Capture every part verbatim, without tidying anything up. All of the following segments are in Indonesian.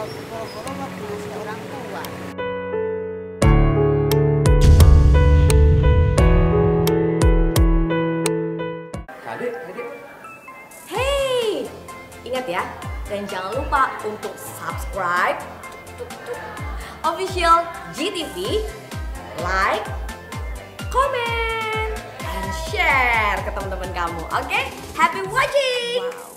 boro-boro waktu masih orang tua. Adik, adik. Hey, ingat ya, dan jangan lupa untuk subscribe tuk, tuk, official G T V, like, comment, dan share ke teman-teman kamu. Oke, okay? Happy watching. Wow.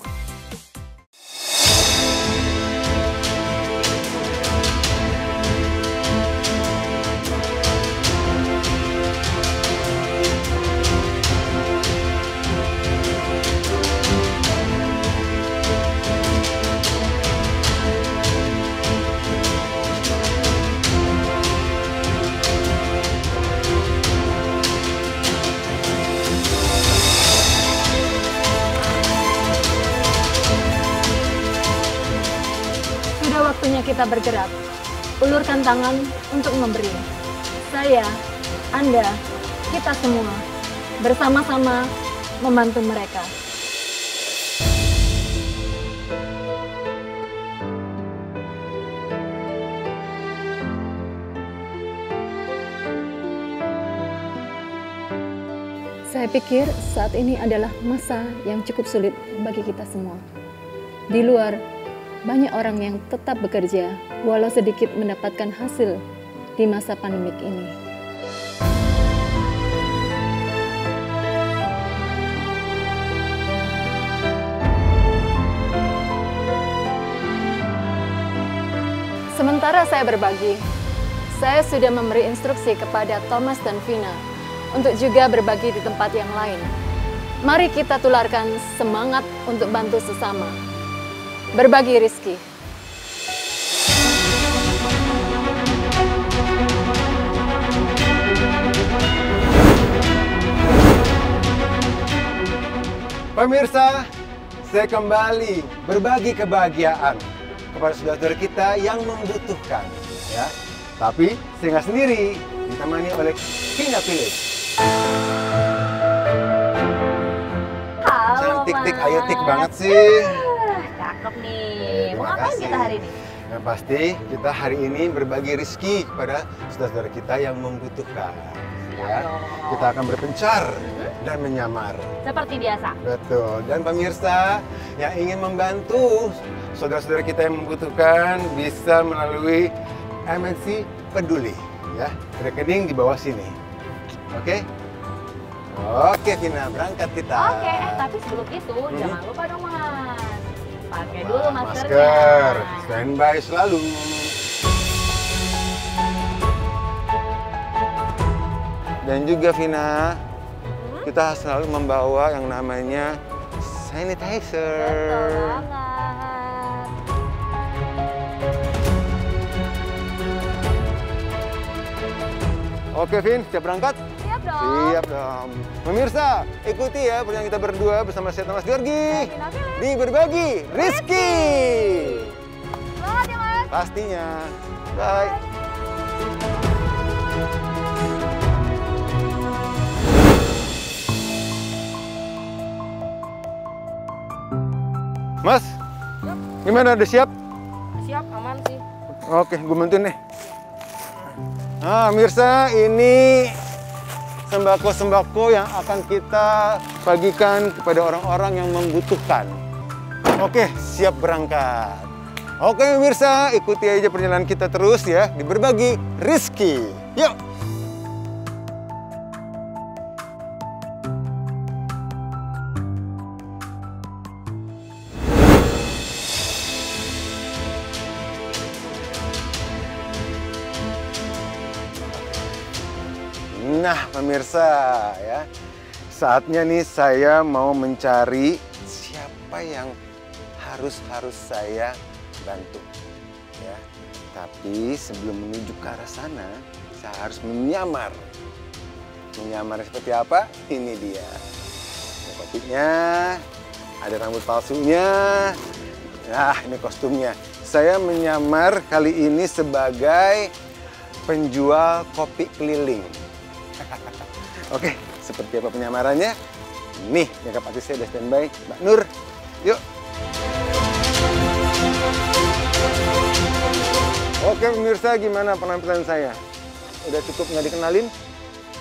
Kita bergerak, ulurkan tangan untuk memberi. Saya, Anda, kita semua bersama-sama membantu mereka. Saya pikir saat ini adalah masa yang cukup sulit bagi kita semua. Di luar, banyak orang yang tetap bekerja, walau sedikit mendapatkan hasil di masa pandemik ini. Sementara saya berbagi, saya sudah memberi instruksi kepada Thomas dan Vina untuk juga berbagi di tempat yang lain. Mari kita tularkan semangat untuk bantu sesama. Berbagi Rizki. Pemirsa, saya kembali berbagi kebahagiaan kepada saudara-saudara kita yang membutuhkan, ya. Tapi saya nggak sendiri, ditemani oleh Vina Philipe. Cantik-tik, ayo tik banget sih. Cakep nih, mau ngapain kita hari ini? Yang pasti kita hari ini berbagi rezeki kepada saudara-saudara kita yang membutuhkan. Ya, kita akan berpencar dan menyamar. Seperti biasa. Betul. Dan pemirsa yang ingin membantu saudara-saudara kita yang membutuhkan bisa melalui M N C Peduli. Ya, rekening di bawah sini. Oke? Okay? Oke, Vina, berangkat kita. Oke, okay, eh, tapi sebelum itu hmm? jangan lupa dong, Mas. Pakai dulu maskernya. Masker, standby selalu. Dan juga Vina, hmm? kita selalu membawa yang namanya sanitizer. Betul banget. Oke Vin, siap berangkat? Siap dong. Siap dong. Pemirsa, ikuti ya perjalanan kita berdua bersama saya Thomas Diorgi di Berbagi Rizki. Selamat ya, Mas. Pastinya. Bye. Mas, yep. Gimana? Udah siap? Siap, aman sih. Oke, gue bantuin nih. Nah, pemirsa, ini sembako-sembako yang akan kita bagikan kepada orang-orang yang membutuhkan. Oke, siap berangkat. Oke, pemirsa, ikuti aja perjalanan kita terus ya di Berbagi Rizki. Yuk! Nah, pemirsa, ya saatnya nih saya mau mencari siapa yang harus harus saya bantu, ya. Tapi sebelum menuju ke arah sana, saya harus menyamar. Menyamar seperti apa? Ini dia. Ada kopinya, ada rambut palsunya. Nah, ini kostumnya. Saya menyamar kali ini sebagai penjual kopi keliling. Oke, seperti apa penyamarannya? Nih, nyakap artis saya udah standby, Mbak Nur. Yuk! Oke pemirsa, gimana penampilan saya? Udah cukup nggak dikenalin?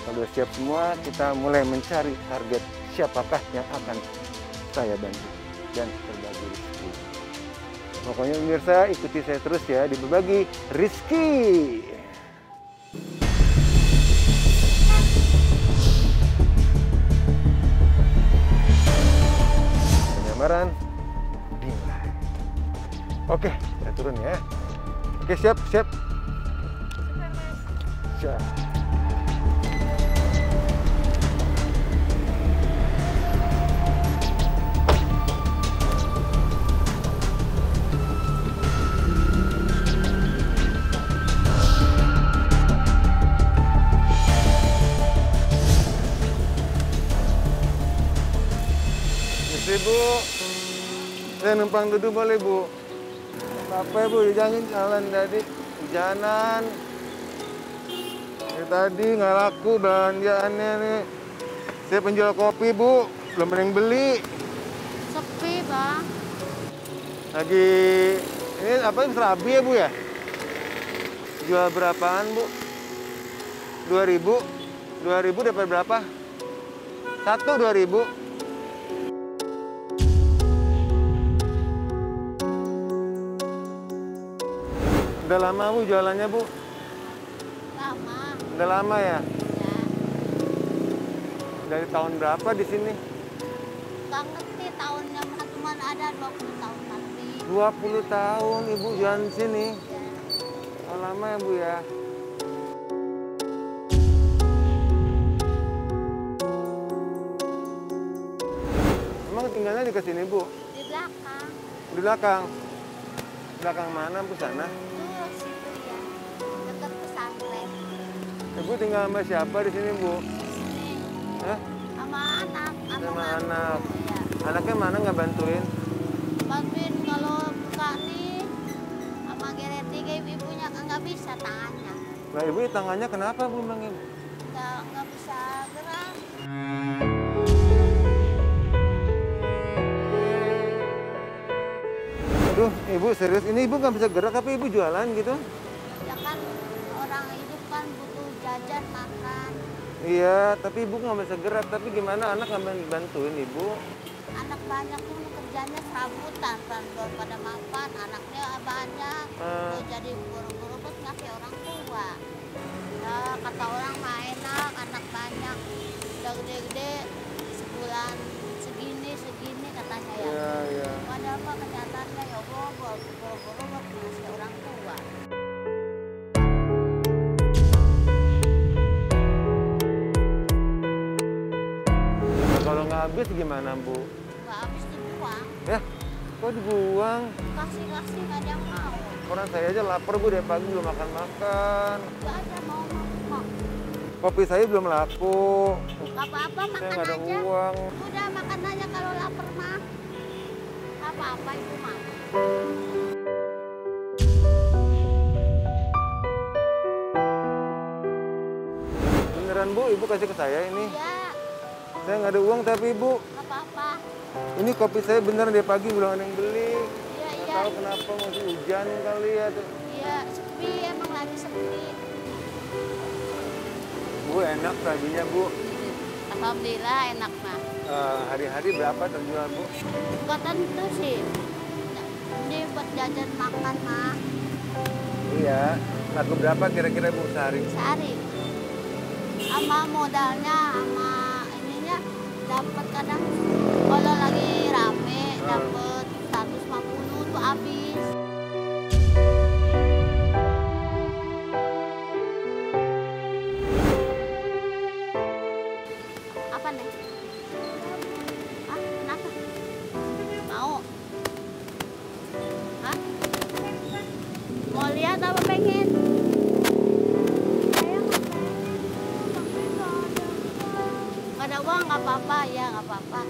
Kalau siap semua, kita mulai mencari target siapakah yang akan saya bantu dan berbagi Rizki. Pokoknya pemirsa, ikuti saya terus ya di Berbagi Rizki. Penyamaran dimulai. Oke, saya turun ya. Oke, siap, siap. Siap. Bu, saya numpang duduk boleh Bu? Capek Bu, jangan jalan tadi, hujanan. Dari tadi nggak laku belanjaannya nih. Saya penjual kopi Bu, belum ada yang beli. Sepi Bang. Lagi ini apa serabi ya Bu ya? Jual berapaan Bu? Dua ribu, dua ribu dapat berapa? Satu dua ribu. Udah lama Bu jualannya Bu? Lama. Udah lama ya? Ya. Dari tahun berapa di sini? Nggak ngerti tahunnya, cuma ada dua puluh tahun nanti. dua puluh tahun Ibu jualan di sini? Ya. Oh, lama ya Bu ya? Emang tinggalnya di kesini Bu? Di belakang. Di belakang? Belakang mana Bu sana? Ibu tinggal sama siapa di sini, Bu? Sini. Hah? Sama anak. Sama, sama anak. Ya. Anaknya mana nggak bantuin? Bantuin kalau buka nih, sama genetika ibu-ibunya kan nggak bisa tangannya. Nah, ibu tangannya kenapa, Bu, Bang Ibu? Nggak, nggak bisa gerak. Aduh, Ibu serius. Ini Ibu nggak bisa gerak, tapi Ibu jualan gitu? Ya kan, orang hidup kan butuh jajan, makan. Iya, tapi Ibu nggak bisa gerak. Tapi gimana anak nggak bantuin Ibu? Anak banyak pun kerjanya serabutan, bantuan pada mapan. Anaknya banyak, uh. jadi buru-buru pun ngasih orang tua. Ya, kata orang mah enak, anak banyak. Udah gede-gede, sebulan segini-segini katanya ya. Iya, iya. Padahal apa kenyataannya ya buru-buru buat ngasih orang tua. Kalau nggak habis gimana, Bu? Nggak habis dibuang. Ya? Kok dibuang? Kasih-kasih nggak ada yang mau. Orang saya aja lapar, Bu, dari pagi belum makan-makan. Nggak ada mau makan. Kopi saya belum laku. Nggak apa-apa, makan aja. Saya nggak ada uang. Udah, makan aja kalau lapar, mah. Nggak apa-apa, Ibu, mah. Beneran, Bu, Ibu kasih ke saya ini? Iya. Saya nggak ada uang tapi Ibu. Nggak apa-apa. Ini kopi saya bener dari pagi belum ada yang beli. Iya, iya. Nggak tahu kenapa masih hujan kali ya tuh. Iya, sepi emang lagi sepi. Bu, enak raginya Bu. Alhamdulillah enak mah. Uh, hari-hari berapa terjual Bu? Nggak tentu sih. Ini buat jajan makan mah. Iya. Laku berapa kira-kira Bu sehari? Sehari. Sama modalnya, sama dapat kadang kalau lagi rame dapat seratus lima puluh tuh habis. Apa nih? Hah? Kenapa? Mau? Hah? Mau lihat apa pengen? Nggak apa-apa ya, nggak apa-apa.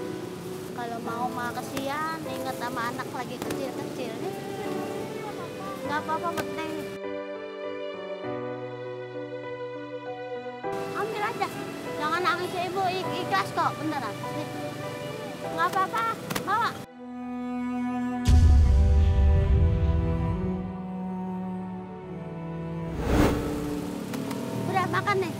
Kalau mau mah kesian, inget sama anak lagi kecil-kecil nih. Nggak apa-apa, penting. Ambil aja, jangan nangis Ibu, ikhlas kok, beneran. Nggak apa-apa, bawa. makan deh.